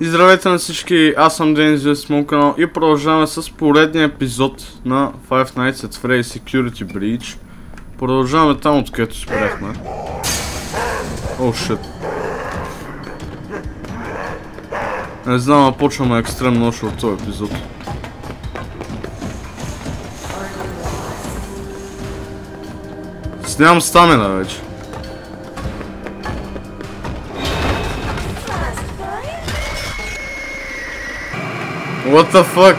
Здравейте на всички, аз съм Денис, вие сте моят канал и продължаваме с поредния епизод на Five Nights at Freddy's Security Breach. Продължаваме там, откъдето спряхме. О, шит. Не знам, а почваме екстремно още от този епизод. Снямам стамина вече. What the fuck?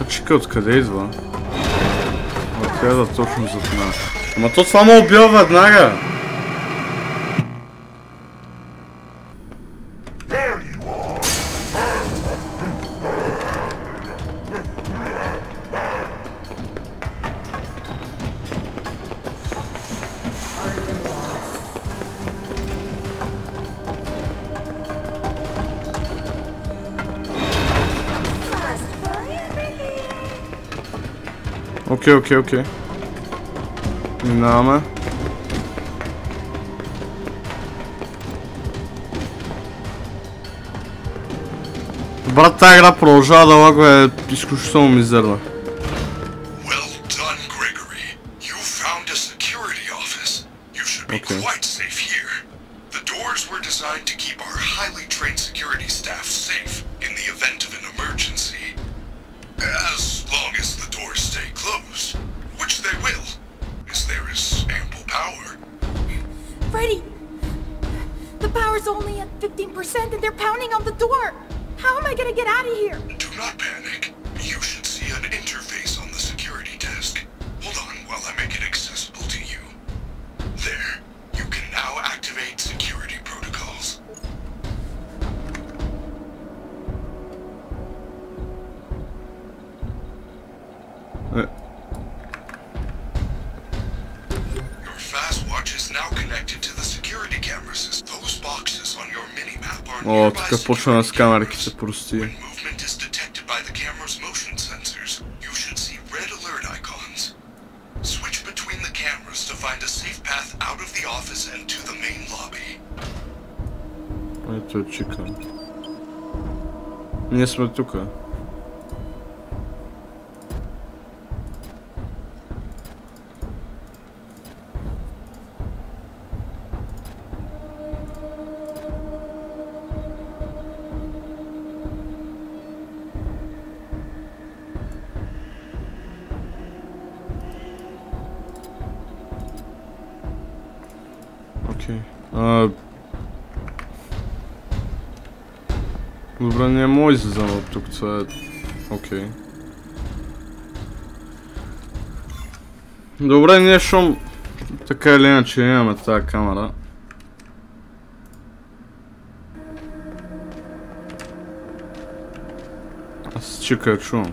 А чека, откъде идва? Откъде точно зад нас? Ама то това ме убива веднага! Окей. Минаваме. Брат, тая игра продължава да лагва, е изключително мизерна. Well done, Gregory. You found a security office. You should be quite safe here. The doors were designed to keep our highly trained security staff safe in the event of an emergency. As long as the doors stay closed, which they will, as there is ample power. Freddy! The power's only at 15% and they're pounding on the door! How am I gonna get out of here? Do not panic. You should see an interface on the security desk. Hold on while I make it accessible to you. There. You can now activate security protocols. Your fast watch is now connected to the security cameras. Those boxes on your mini-map are nearby security cameras. When movement is detected by the camera's motion sensors, you should see red alert icons. Switch between the cameras to find a safe path out of the office and to the main lobby. Ето чека. Ние сме тук. Добре, не мога да излизам от тук, това е... Окей. Добре, ние шум... Така или иначе имаме тази камера. Аз чека я чувам.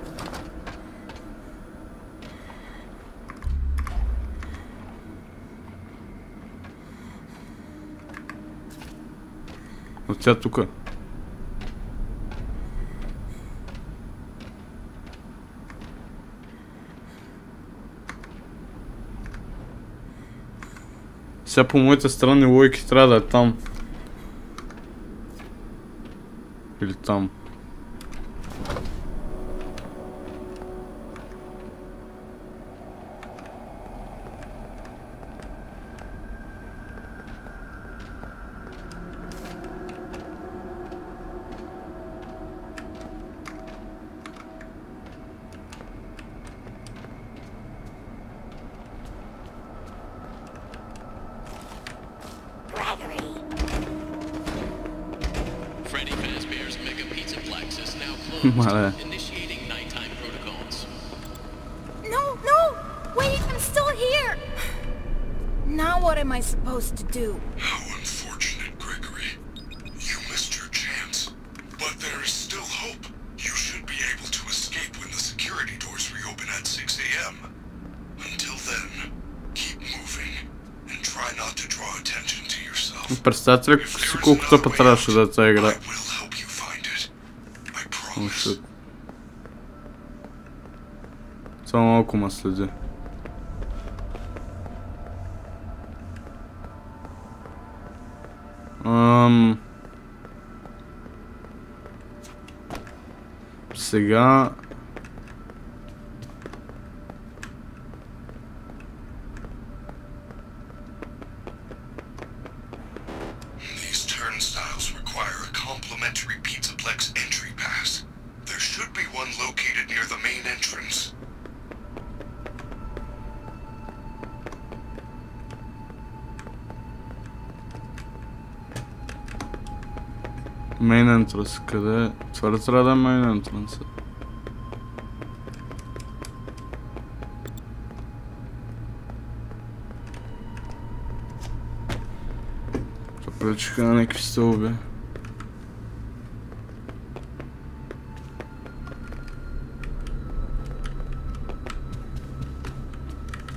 Но тя тук е. Сега по моите странни логики трябва да е там. Или там. Мале. No! Wait, I'm still here. Now what am I supposed to do? How unfortunate, Gregory. You missed your chance. But there is still hope. You should be able to escape when the security doors reopen at 6 a.m. Until then, keep moving and try not to draw attention to yourself. Представете ли колко тъпа трябваше да е тази игра. Само малко ма следи. Cigar. These turnstiles require a complimentary Pizzaplex entry pass. There should be one located near the main entrance. Main entrance къде? Твърде трябва да е main entrance. Приличаха на някакви стълби.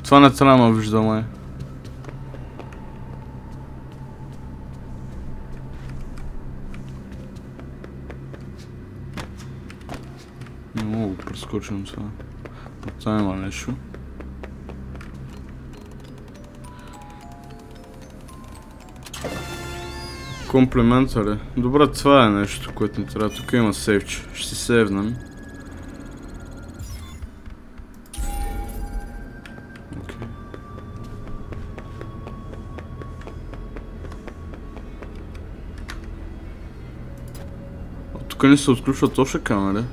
Това не трябва да виждаме. Скочим сега. Там има нещо. Комплиментари. Добре, това е нещо, което ни трябва. Тук има сейвче. Ще си сейвнем. Окей. Тук не се отключва точно камера.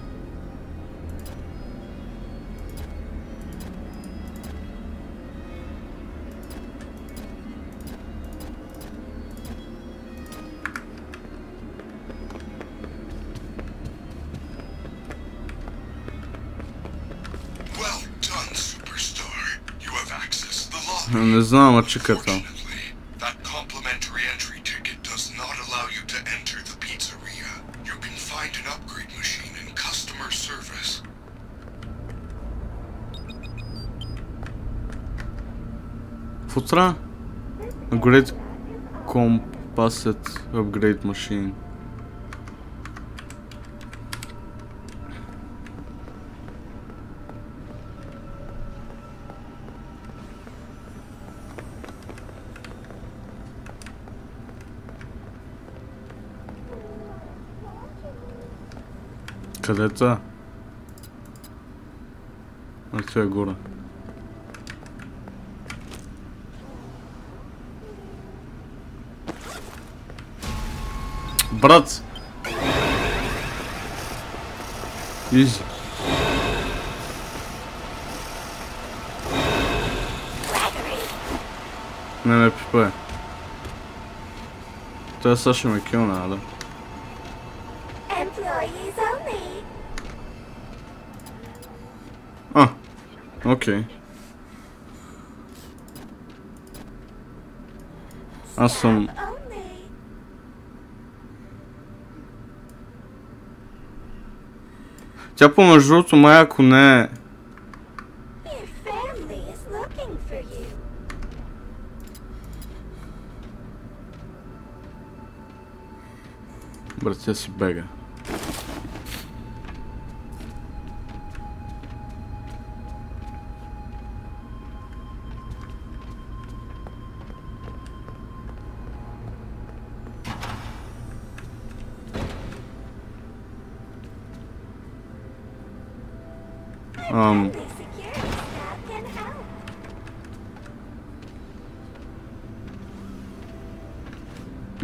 Не знам, а чека там. Какво трябва? Upgrade Composite Upgrade Machine. Къде е това? А това е горе. Брат! Изи. Не ме пипай. Той сега ще ме килна, а да? Окей. Аз съм... Тя помежду другото май, ако не е... Брат, тя си бега.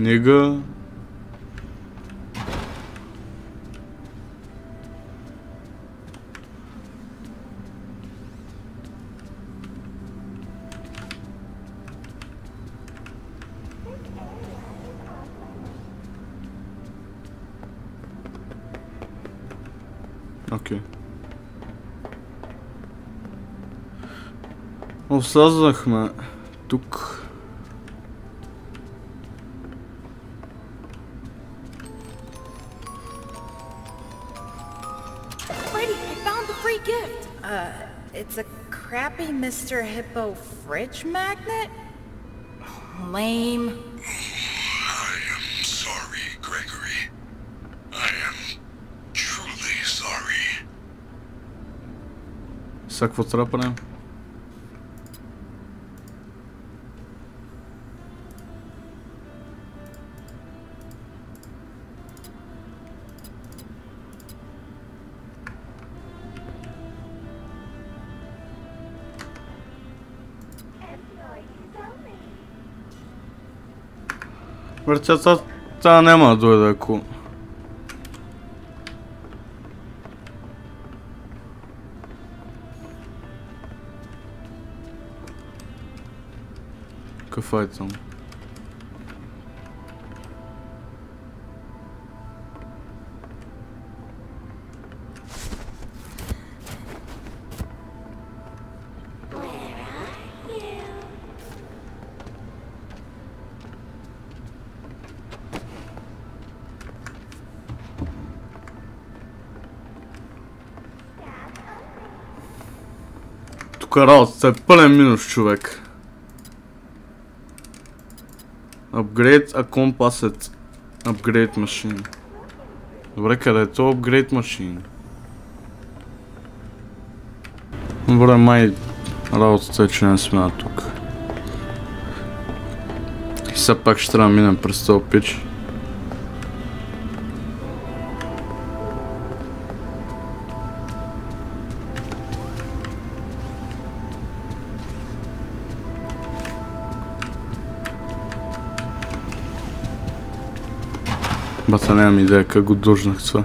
Nigga. Okay. Осъзнахме тук. It's a crappy Mr. Hippo fridge magnet? Lame. I am sorry, Gregory. I am truly sorry. Sack for trapana. Vârceața asta nema dură cu... Că față-mă. Карался, е пълен минус, човек. Upgrade a composite upgrade machine. Добре, къде е това upgrade machine? Добре, май работата е, че не сме на тук. И сега пак ще трябва да минем през този пич. Бата, нямам идея как го държнах това.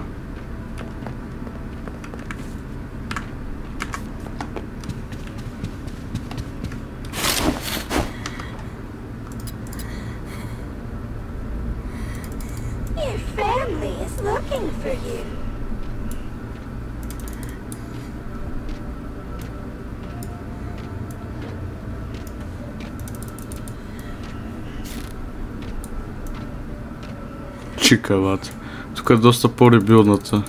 Чикават. Тук е доста по-ребилната.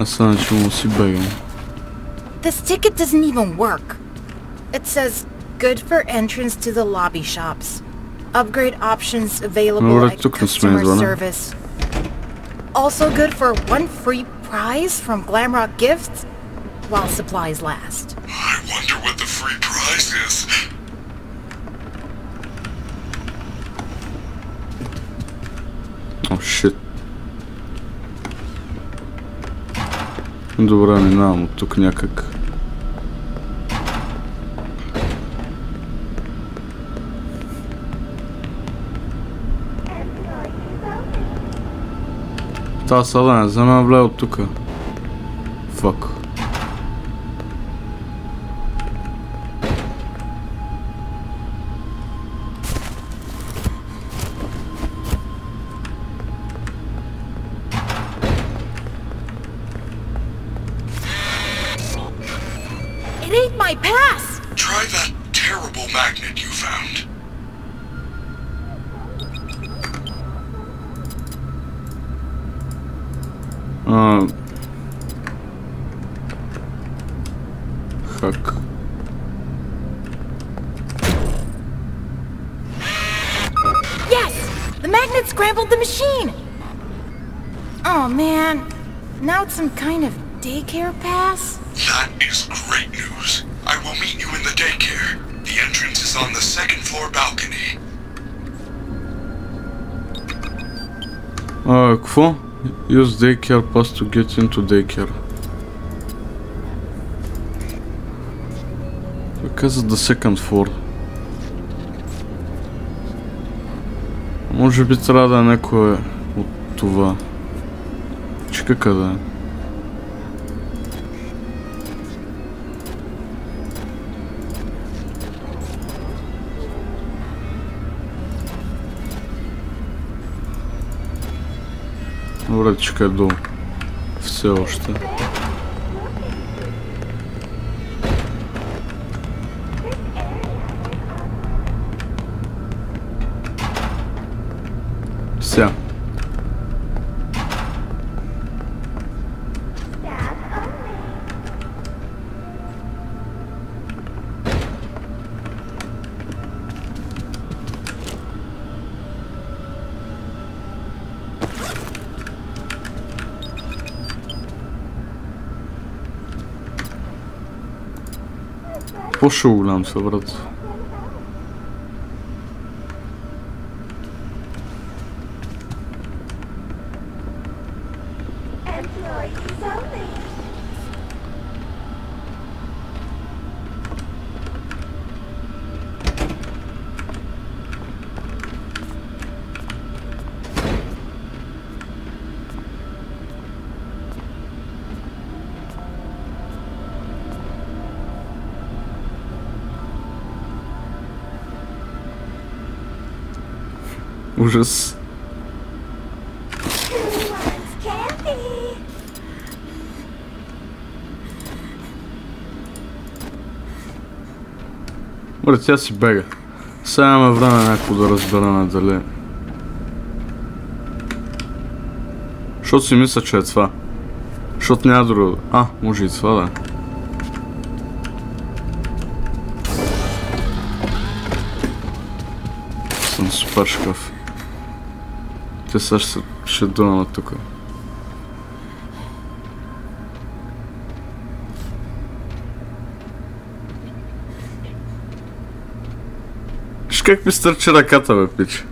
Аз сега ще му си бегам. This ticket doesn't even work. It says good for entrance to the lobby shops. Upgrade options available at customer service. Also good for one free prize from Glamrock Gifts while supplies last. I wonder what the free prize is. Oh shit. Добре, минавам от тук някак. Та сада не взема, бля, от тука. Фак. It ain't my pass. Try that terrible magnet you found. Хак. Yes, the magnet scrambled the machine. Oh man, now it's some kind of daycare pass. That is great news. I will meet you in the daycare. The entrance is on the second floor balcony. Какво? Use daycare pass to get into daycare. Because the second floor. Може би трябва да е някое от това. Чека къде е. Вратичка долу. Все още. Все. Posoulám se, bratře. Ужас. Брат, тя си бега. Сега имаме време някакво да разбераме дали. Защото си мисля, че е това. Защото няма друго. А, може и това да е. Съм супер шкаф. Те сега ще дунаме тук. Виж как ми стърчи ръката, бе, пич.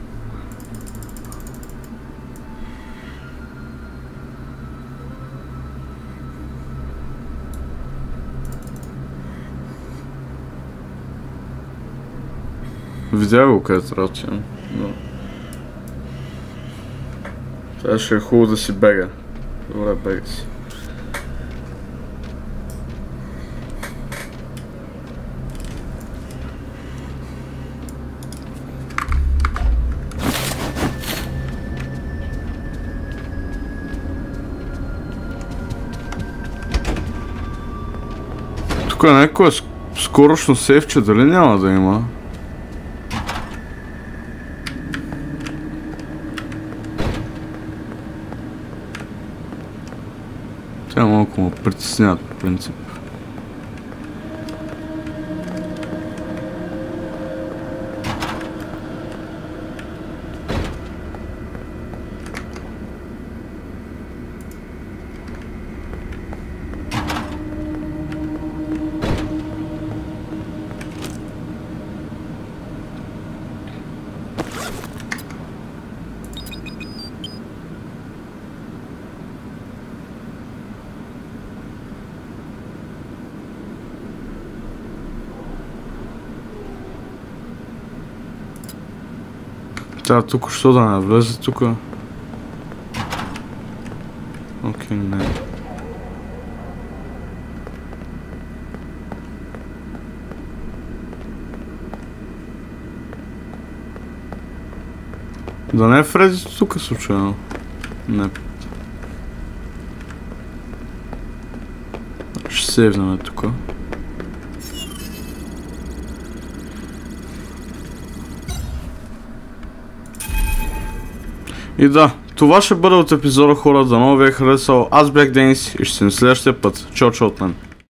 Видя го къде трябва да имам, но... Сега ще е хубаво да си бега. Добре, бега си. Тук е някоя скорошно сейфче, дали няма да има? Тя малко му притесняват по принцип. Тя тук що да не влезе тук? Окей, не. Да не е Фредито тук случайно? Не. Ще сейвнем тук. И да, това ще бъде от епизода, хора, да много ви е харесало. Аз бях Денис и ще се видим следващия път. Чао, чао от мен.